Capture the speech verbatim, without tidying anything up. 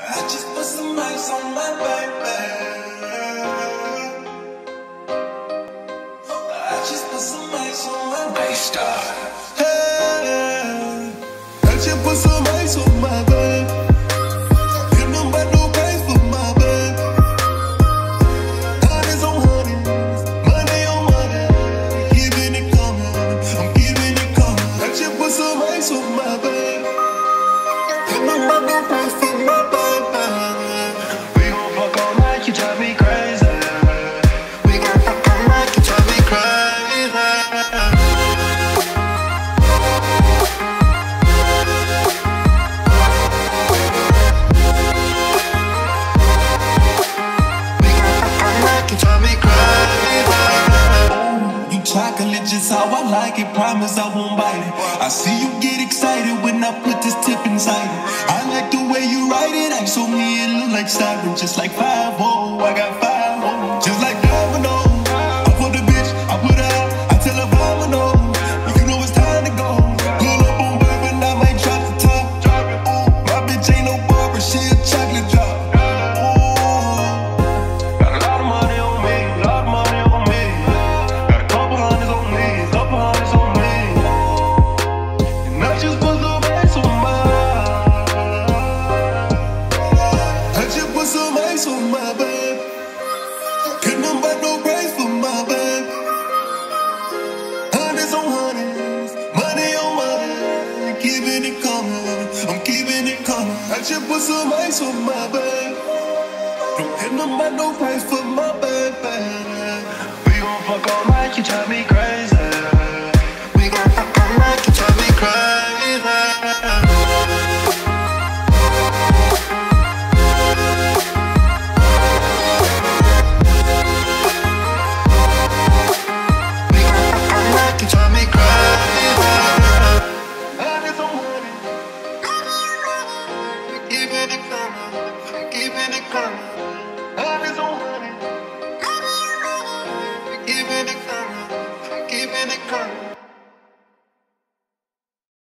I just put some ice on my baby. I just put some ice on my baby. Hey, I just put some ice on my baby. Chocolate, just how I like it, promise I won't bite it. I see you get excited when I put this tip inside it. I like the way you write it, I so me it look like siren. Just like five oh, I got five oh. Just like domino, I put the bitch, I put her out, I tell her domino. You know it's time to go, pull up on baby and I might drop the top. Ooh, my bitch ain't no barber, she a chocolate drop. Ooh, got a lot of money on me, a lot of money on me. I just put some ice on my baby. Don't hit no mind, no price for my baby. We gon' fuck all night, you drive me crazy. We gon' fuck all night, you drive me crazy.